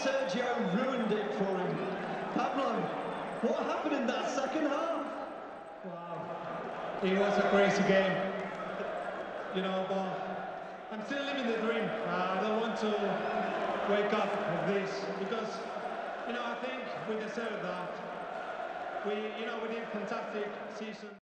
Sergio ruined it for him. Pablo, what happened in that second half? Wow, it was a crazy game. You know, but I'm still living the dream. I don't want to wake up with this because, you know, I think we deserve that. We did a fantastic season.